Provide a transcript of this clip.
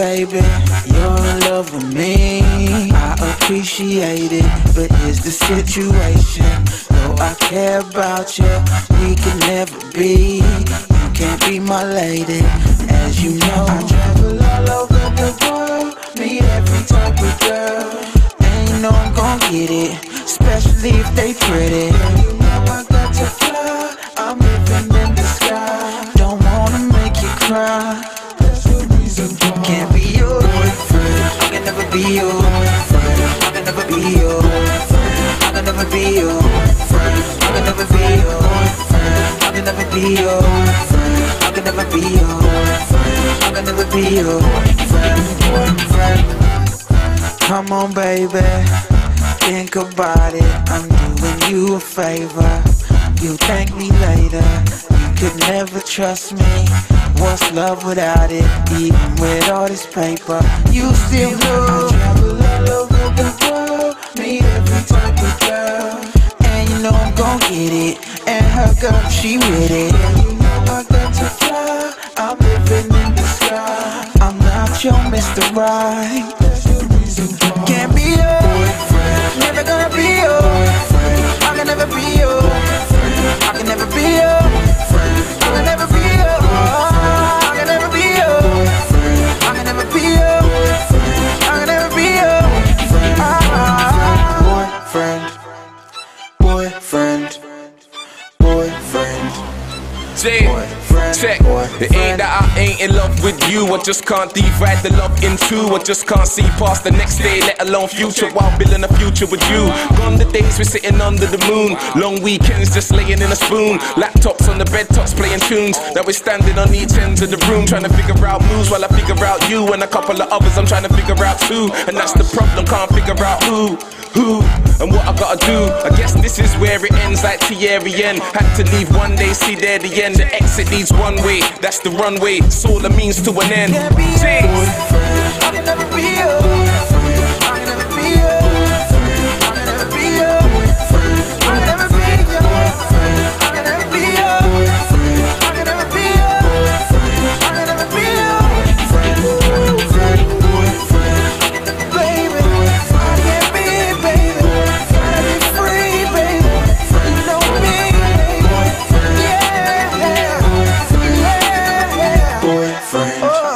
baby, you're in love with me. I appreciate it, but here's the situation. Though I care about you, we can never be. You can't be my lady, as you know. I travel all over the world, meet every type of girl, and you know I'm gon' get it, especially if they pretty. You know I got to fly, I'm living in the sky. Don't wanna make you cry, that's the reason why. I can't be your boyfriend, I can never be your boyfriend, I can never be your boyfriend, I can never be your boyfriend, I can never be your boyfriend, I can never be your boyfriend, I can never be your boyfriend, I can never be your boyfriend. Come on baby, think about it, I'm doing you a favor. You'll thank me later, you could never trust me. What's love without it, even with all this paper? You still love. I travel all over the world, meet every type of girl, and you know I'm gon' get it, and her girl, she with it. You know I got to fly, I'm living in the sky. I'm not your Mr. Right, that's the reason why. Can't be your boyfriend, never gonna be your boyfriend, I can never be your boyfriend. I can never be your boyfriend, I can never be your boyfriend, I can never be your boyfriend, I can never be your boyfriend, I can never be your boyfriend, boyfriend, boyfriend, boyfriend. Check. It ain't that I ain't in love with you, I just can't divide the love in two. I just can't see past the next day, let alone future, while building a future with you. Gone the days we're sitting under the moon, long weekends just laying in a spoon, laptops on the bed tops playing tunes, that we're standing on each end of the room, trying to figure out moves while I figure out you, and a couple of others I'm trying to figure out too. And that's the problem, can't figure out who, and what I gotta do. I guess this is where it ends, like Thierry N. Had to leave one day, see there the end. The exit leads one way, that's the runway, it's all it means to an end. Can't be your boyfriend, I can never be your boyfriend, I can never be your boyfriend, I can never be your boyfriend, I can never be your boyfriend, I can never be your boyfriend, I can never be your boyfriend, I can never be your boyfriend, boyfriend, baby, I can't be, baby, I be free, baby, you know me, baby, yeah. Boyfriend.